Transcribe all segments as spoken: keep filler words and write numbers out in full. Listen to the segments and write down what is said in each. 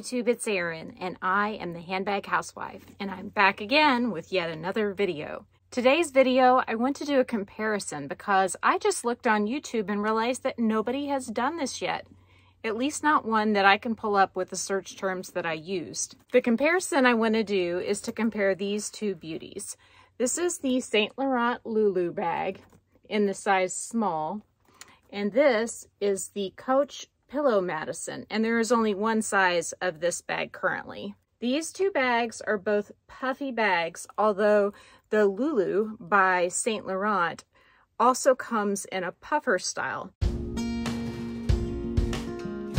YouTube, it's Erin, and I am the Handbag Housewife, and I'm back again with yet another video. Today's video, I want to do a comparison because I just looked on YouTube and realized that nobody has done this yet. At least not one that I can pull up with the search terms that I used. The comparison I want to do is to compare these two beauties. This is the Saint Laurent Loulou bag in the size small, and this is the Coach Pillow Madison, and there is only one size of this bag currently. These two bags are both puffy bags, although the Loulou by Saint Laurent also comes in a puffer style.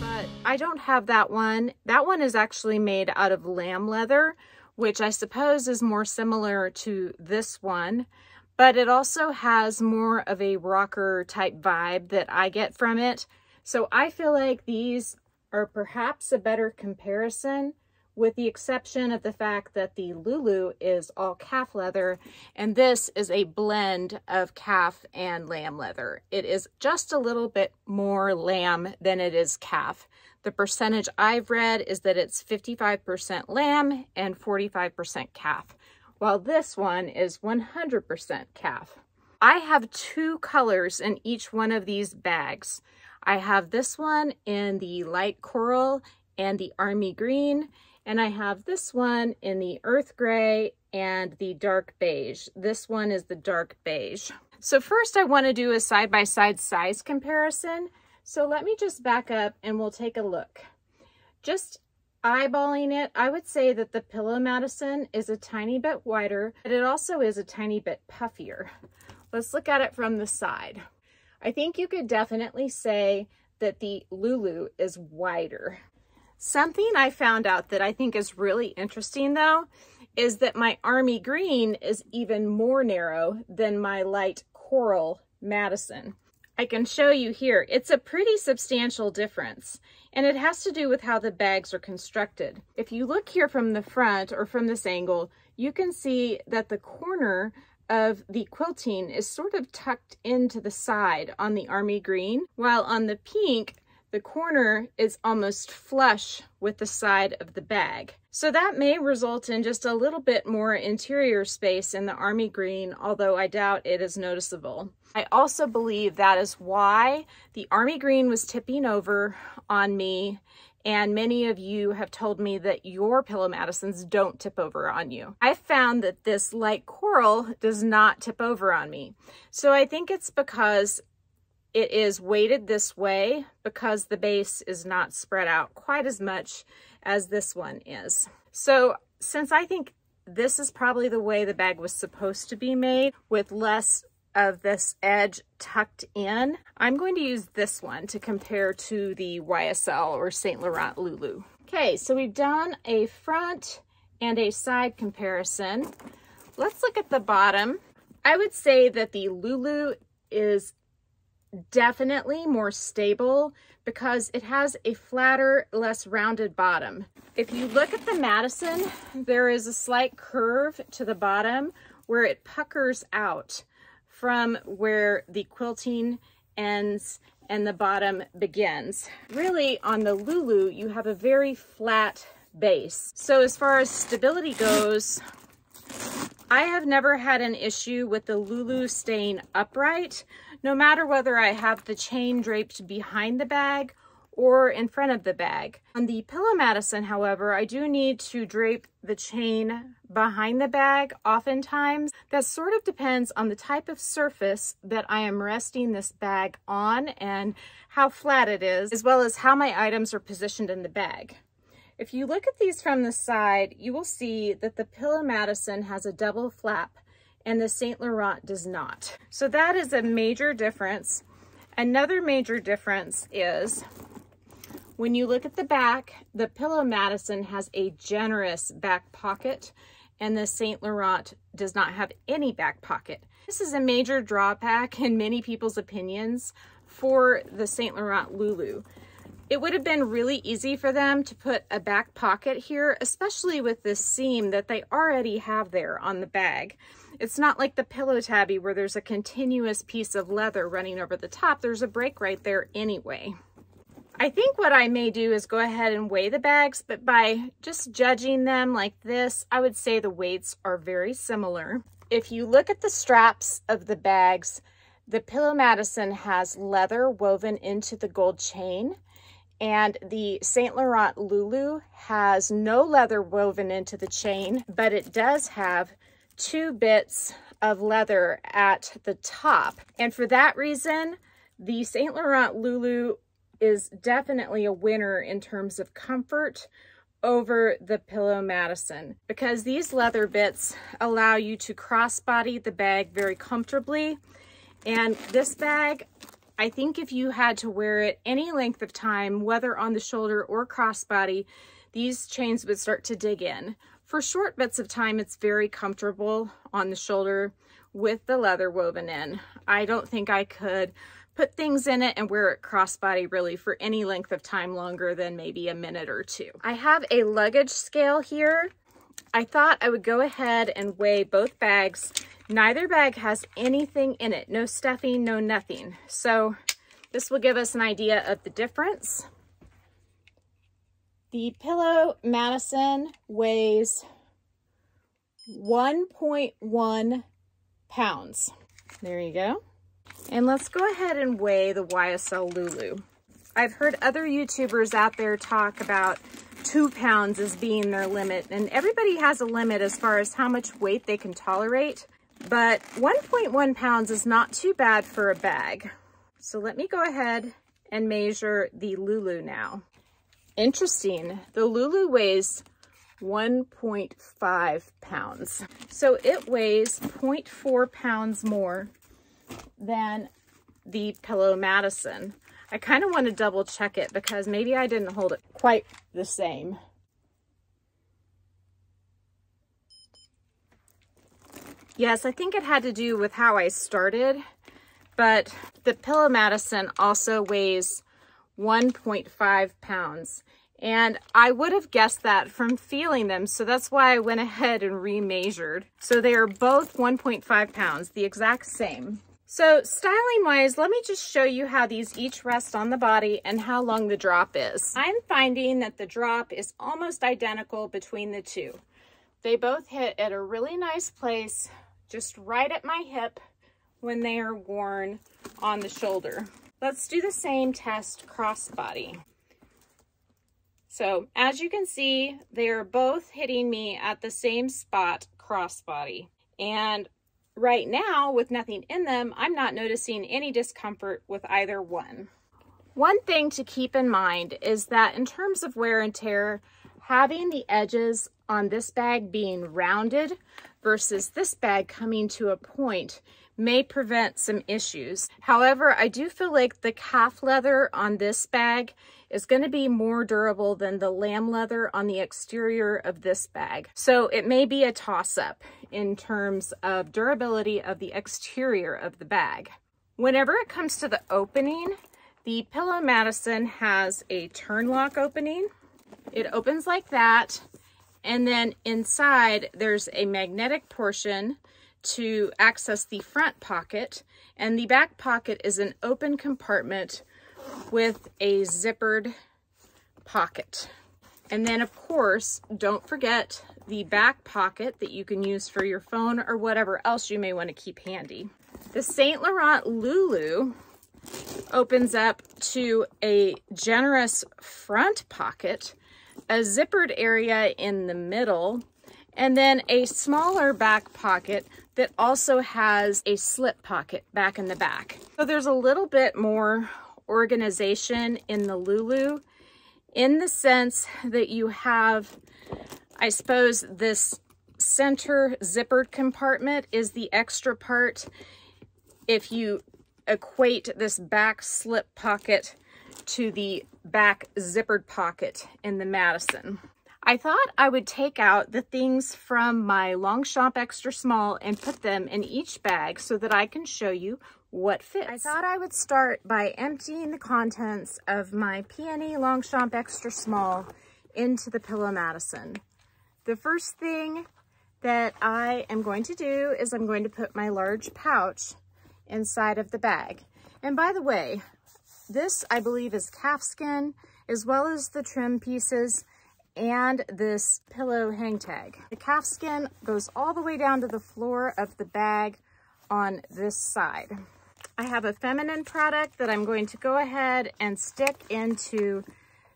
But I don't have that one. That one is actually made out of lamb leather, which I suppose is more similar to this one, but it also has more of a rocker type vibe that I get from it. So I feel like these are perhaps a better comparison, with the exception of the fact that the Loulou is all calf leather and this is a blend of calf and lamb leather. It is just a little bit more lamb than it is calf. The percentage I've read is that it's fifty-five percent lamb and forty-five percent calf, while this one is one hundred percent calf. I have two colors in each one of these bags. I have this one in the light coral and the army green, and I have this one in the earth gray and the dark beige. This one is the dark beige. So first I want to do a side-by-side size comparison. So let me just back up and we'll take a look. Just eyeballing it, I would say that the Pillow Madison is a tiny bit wider, but it also is a tiny bit puffier. Let's look at it from the side. I think you could definitely say that the Loulou is wider. Something I found out that I think is really interesting though, is that my army green is even more narrow than my light coral Madison. I can show you here, it's a pretty substantial difference, and it has to do with how the bags are constructed. If you look here from the front or from this angle, you can see that the corner of the quilting is sort of tucked into the side on the army green, while on the pink, the corner is almost flush with the side of the bag. So that may result in just a little bit more interior space in the army green, although I doubt it is noticeable. I also believe that is why the army green was tipping over on me, and many of you have told me that your Pillow Madisons don't tip over on you. I found that this light coral does not tip over on me. So I think it's because it is weighted this way, because the base is not spread out quite as much as this one is. So since I think this is probably the way the bag was supposed to be made, with less of this edge tucked in, I'm going to use this one to compare to the Y S L or Saint Laurent Loulou. Okay, so we've done a front and a side comparison. Let's look at the bottom. I would say that the Loulou is definitely more stable because it has a flatter, less rounded bottom. If you look at the Madison, there is a slight curve to the bottom where it puckers out from where the quilting ends and the bottom begins. Really, on the Loulou, you have a very flat base. So as far as stability goes, I have never had an issue with the Loulou staying upright, no matter whether I have the chain draped behind the bag or in front of the bag. On the Pillow Madison, however, I do need to drape the chain behind the bag oftentimes. That sort of depends on the type of surface that I am resting this bag on and how flat it is, as well as how my items are positioned in the bag. If you look at these from the side, you will see that the Pillow Madison has a double flap and the Saint Laurent does not. So that is a major difference. Another major difference is when you look at the back, the Pillow Madison has a generous back pocket and the Saint Laurent does not have any back pocket. This is a major drawback in many people's opinions for the Saint Laurent Loulou. It would have been really easy for them to put a back pocket here, especially with this seam that they already have there on the bag. It's not like the Pillow Tabby where there's a continuous piece of leather running over the top. There's a break right there anyway. I think what I may do is go ahead and weigh the bags, but by just judging them like this, I would say the weights are very similar. If you look at the straps of the bags, the Pillow Madison has leather woven into the gold chain, and the Saint Laurent Loulou has no leather woven into the chain, but it does have two bits of leather at the top. And for that reason, the Saint Laurent Loulou is definitely a winner in terms of comfort over the Pillow Madison, because these leather bits allow you to crossbody the bag very comfortably. And this bag, I think if you had to wear it any length of time, whether on the shoulder or crossbody, these chains would start to dig in. For short bits of time, it's very comfortable on the shoulder with the leather woven in. I don't think I could put things in it and wear it crossbody really for any length of time longer than maybe a minute or two. I have a luggage scale here. I thought I would go ahead and weigh both bags. Neither bag has anything in it, no stuffing, no nothing. So this will give us an idea of the difference. The Pillow Madison weighs one point one pounds. There you go. And let's go ahead and weigh the Y S L Loulou. I've heard other YouTubers out there talk about two pounds as being their limit, and everybody has a limit as far as how much weight they can tolerate, but one point one pounds is not too bad for a bag. So let me go ahead and measure the Loulou now. Interesting, the Loulou weighs one point five pounds. So it weighs zero point four pounds more than the Pillow Madison. I kind of want to double check it because maybe I didn't hold it quite the same. Yes, I think it had to do with how I started, but the Pillow Madison also weighs one point five pounds. And I would have guessed that from feeling them, so that's why I went ahead and remeasured. So they are both one point five pounds, the exact same. So styling-wise, let me just show you how these each rest on the body and how long the drop is. I'm finding that the drop is almost identical between the two. They both hit at a really nice place, just right at my hip when they are worn on the shoulder. Let's do the same test crossbody. So as you can see, they are both hitting me at the same spot crossbody. And right now, with nothing in them, I'm not noticing any discomfort with either one. One thing to keep in mind is that in terms of wear and tear, having the edges on this bag being rounded versus this bag coming to a point may prevent some issues. However, I do feel like the calf leather on this bag is going to be more durable than the lamb leather on the exterior of this bag. So it may be a toss-up in terms of durability of the exterior of the bag. Whenever it comes to the opening, the Pillow Madison has a turn lock opening. It opens like that, and then inside there's a magnetic portion to access the front pocket, and the back pocket is an open compartment with a zippered pocket. And then of course, don't forget the back pocket that you can use for your phone or whatever else you may want to keep handy. The Saint Laurent Loulou opens up to a generous front pocket, a zippered area in the middle, and then a smaller back pocket that also has a slip pocket back in the back. So there's a little bit more organization in the Loulou, in the sense that you have, I suppose, this center zippered compartment is the extra part if you equate this back slip pocket to the back zippered pocket in the Madison. I thought I would take out the things from my Longchamp extra small and put them in each bag so that I can show you what fits. I thought I would start by emptying the contents of my Peony Longchamp extra small into the Pillow Madison. The first thing that I am going to do is I'm going to put my large pouch inside of the bag. And by the way, This, I believe, is calfskin, as well as the trim pieces and this pillow hang tag. The calfskin goes all the way down to the floor of the bag on this side. I have a feminine product that I'm going to go ahead and stick into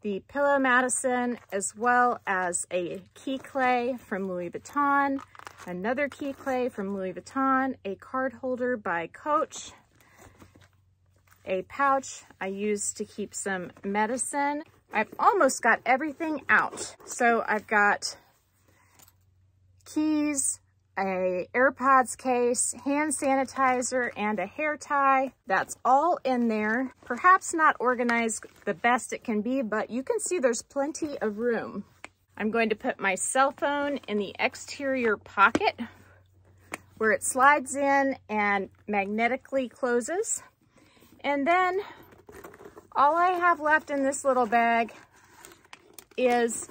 the Pillow Madison, as well as a key clay from Louis Vuitton, another key clay from Louis Vuitton, a card holder by Coach, a pouch I use to keep some medicine. I've almost got everything out. So I've got keys, a AirPods case, hand sanitizer, and a hair tie. That's all in there. Perhaps not organized the best it can be, but you can see there's plenty of room. I'm going to put my cell phone in the exterior pocket where it slides in and magnetically closes. And then all I have left in this little bag is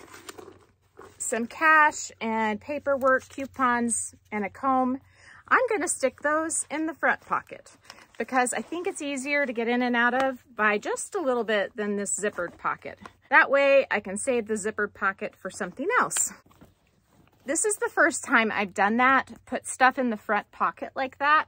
some cash and paperwork, coupons, and a comb. I'm gonna stick those in the front pocket because I think it's easier to get in and out of by just a little bit than this zippered pocket. That way I can save the zippered pocket for something else. This is the first time I've done that, put stuff in the front pocket like that.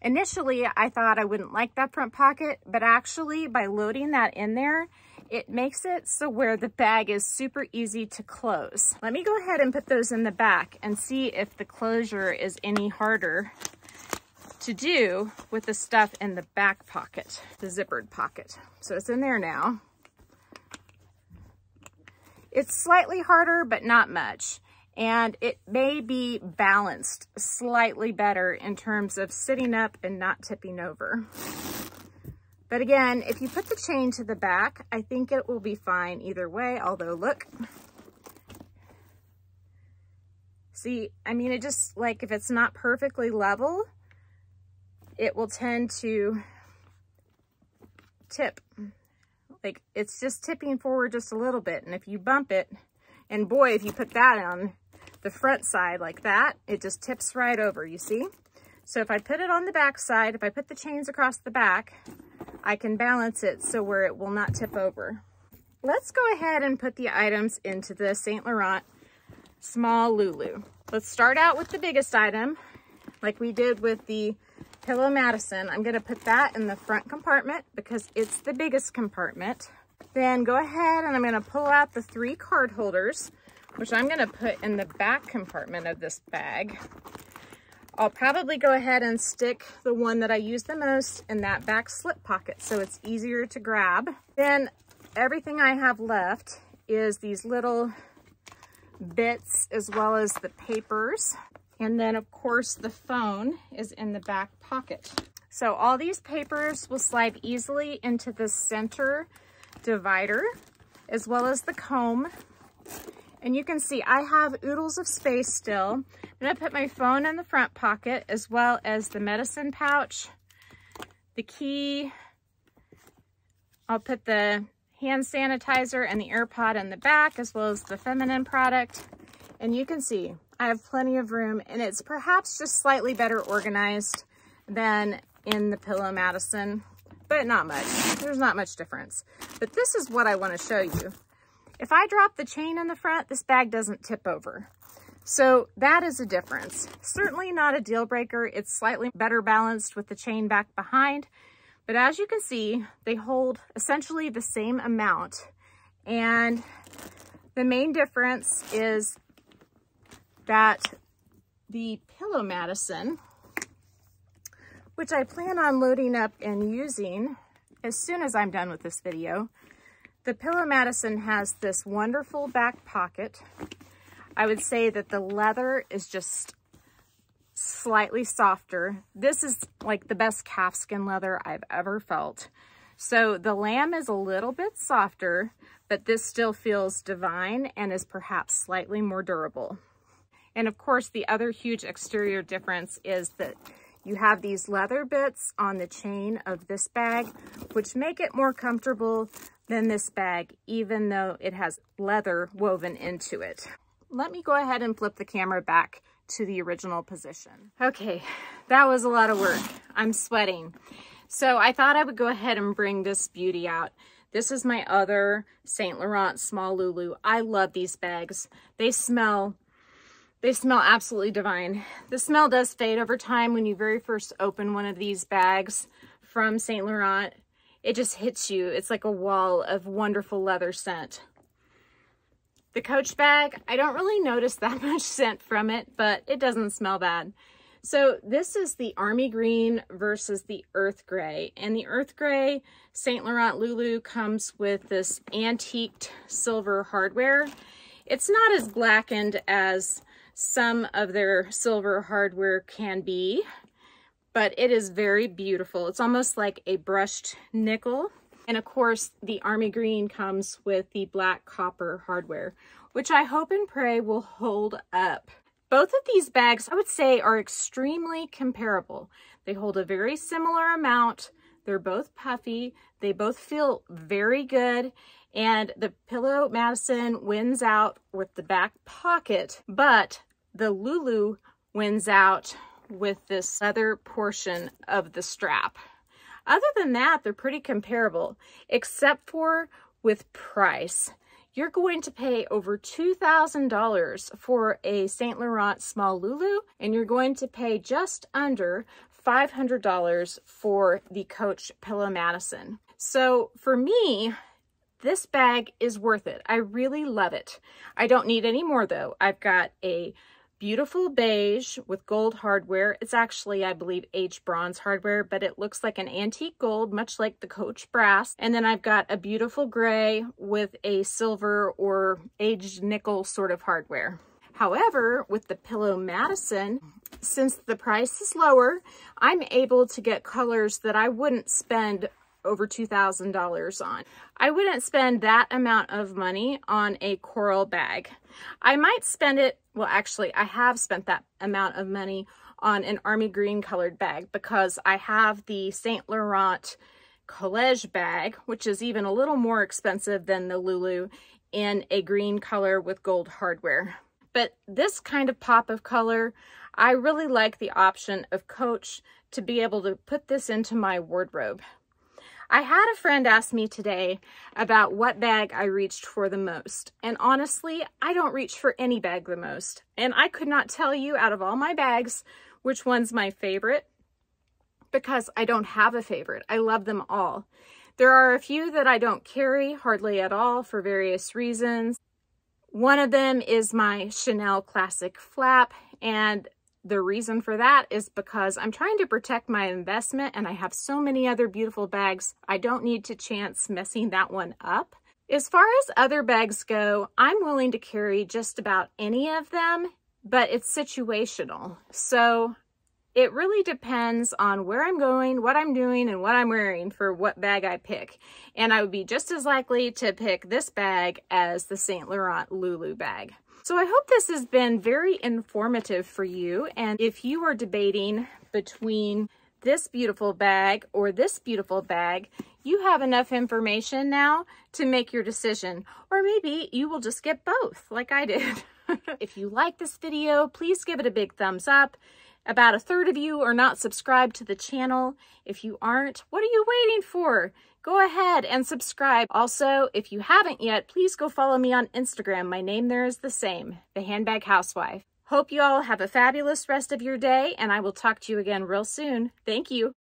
Initially, I thought I wouldn't like that front pocket, but actually by loading that in there, it makes it so where the bag is super easy to close. Let me go ahead and put those in the back and see if the closure is any harder to do with the stuff in the back pocket, the zippered pocket. So it's in there now. It's slightly harder, but not much. And it may be balanced slightly better in terms of sitting up and not tipping over. But again, if you put the chain to the back, I think it will be fine either way, although look. See, I mean, it just, like, if it's not perfectly level, it will tend to tip. Like, it's just tipping forward just a little bit, and if you bump it, and boy, if you put that on the front side like that, it just tips right over, you see? So if I put it on the back side, if I put the chains across the back, I can balance it so where it will not tip over. Let's go ahead and put the items into the Saint Laurent small Loulou. Let's start out with the biggest item, like we did with the Pillow Madison. I'm gonna put that in the front compartment because it's the biggest compartment. Then go ahead and I'm gonna pull out the three card holders, which I'm gonna put in the back compartment of this bag. I'll probably go ahead and stick the one that I use the most in that back slip pocket so it's easier to grab. Then everything I have left is these little bits as well as the papers. And then of course the phone is in the back pocket. So all these papers will slide easily into the center divider, as well as the comb. And you can see I have oodles of space still. I'm gonna put my phone in the front pocket, as well as the medicine pouch, the key. I'll put the hand sanitizer and the AirPod in the back, as well as the feminine product. And you can see I have plenty of room, and it's perhaps just slightly better organized than in the Pillow Madison, but not much. There's not much difference. But this is what I want to show you. If I drop the chain in the front, this bag doesn't tip over. So that is a difference. Certainly not a deal breaker. It's slightly better balanced with the chain back behind. But as you can see, they hold essentially the same amount. And the main difference is that the Pillow Madison, which I plan on loading up and using as soon as I'm done with this video. The Pillow Madison has this wonderful back pocket. I would say that the leather is just slightly softer. This is like the best calfskin leather I've ever felt. So the lamb is a little bit softer, but this still feels divine and is perhaps slightly more durable. And of course, the other huge exterior difference is that you have these leather bits on the chain of this bag, which make it more comfortable than this bag, even though it has leather woven into it. Let me go ahead and flip the camera back to the original position. Okay, that was a lot of work. I'm sweating. So I thought I would go ahead and bring this beauty out. This is my other Saint Laurent Small Loulou. I love these bags. They smell, they smell absolutely divine. The smell does fade over time when you very first open one of these bags from Saint Laurent. It just hits you. It's like a wall of wonderful leather scent. The Coach bag, I don't really notice that much scent from it, but it doesn't smell bad. So this is the Army Green versus the Earth Gray. And the Earth Gray Saint Laurent Loulou comes with this antiqued silver hardware. It's not as blackened as some of their silver hardware can be, but it is very beautiful. It's almost like a brushed nickel. And of course, the Army Green comes with the black copper hardware, which I hope and pray will hold up. Both of these bags, I would say, are extremely comparable. They hold a very similar amount. They're both puffy. They both feel very good. And the Pillow Madison wins out with the back pocket, but the Loulou wins out with this leather portion of the strap. Other than that, they're pretty comparable, except for with price. You're going to pay over two thousand dollars for a Saint Laurent Small Loulou, and you're going to pay just under five hundred dollars for the Coach Pillow Madison. So for me, this bag is worth it. I really love it. I don't need any more though. I've got a beautiful beige with gold hardware. It's actually, I believe, aged bronze hardware, but it looks like an antique gold, much like the Coach brass. And then I've got a beautiful gray with a silver or aged nickel sort of hardware. However, with the Pillow Madison, since the price is lower, I'm able to get colors that I wouldn't spend over two thousand dollars on. I wouldn't spend that amount of money on a coral bag. I might spend it, well actually I have spent that amount of money on an Army Green colored bag because I have the Saint Laurent Collège bag, which is even a little more expensive than the Loulou, in a green color with gold hardware. But this kind of pop of color, I really like the option of Coach to be able to put this into my wardrobe. I had a friend ask me today about what bag I reached for the most. And honestly, I don't reach for any bag the most. And I could not tell you out of all my bags which one's my favorite because I don't have a favorite. I love them all. There are a few that I don't carry hardly at all for various reasons. One of them is my Chanel Classic Flap, and the reason for that is because I'm trying to protect my investment and I have so many other beautiful bags. I don't need to chance messing that one up. As far as other bags go, I'm willing to carry just about any of them, but it's situational. So it really depends on where I'm going, what I'm doing, and what I'm wearing for what bag I pick. And I would be just as likely to pick this bag as the Saint Laurent Loulou bag. So I hope this has been very informative for you. And if you are debating between this beautiful bag or this beautiful bag, you have enough information now to make your decision. Or maybe you will just get both like I did. If you like this video, please give it a big thumbs up. About a third of you are not subscribed to the channel. If you aren't, what are you waiting for? Go ahead and subscribe. Also, if you haven't yet, please go follow me on Instagram. My name there is the same, The Handbag Housewife. Hope you all have a fabulous rest of your day, and I will talk to you again real soon. Thank you.